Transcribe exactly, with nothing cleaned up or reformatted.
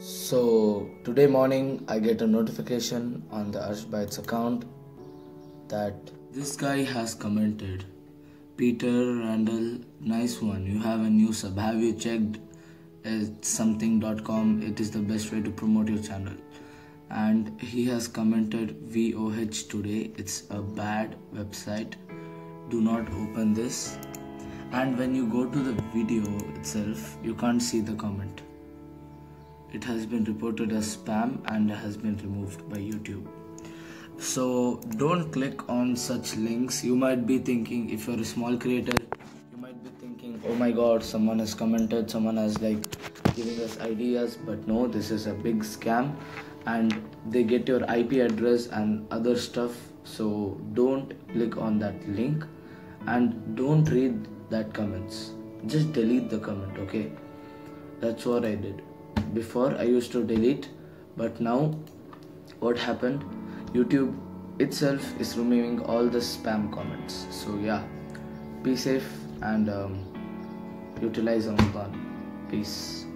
So today morning I get a notification on the Arsh Bytes account that this guy has commented, "Peter Randall, nice one. You have a new sub. Have you checked something dot com? It is the best way to promote your channel." And he has commented, "V O H today. It's a bad website. Do not open this." And when you go to the video itself, you can't see the comment. It has been reported as spam and has been removed by YouTube. So don't click on such links. You might be thinking, if you're a small creator, you might be thinking, oh my god, someone has commented, someone has like giving us ideas. But no, this is a big scam and they get your I P address and other stuff. So don't click on that link and don't read that comments. Just delete the comment, okay? That's what I did. Before I used to delete, but now what happened, YouTube itself is removing all the spam comments. So yeah, be safe and um, utilize Ramadan. Peace.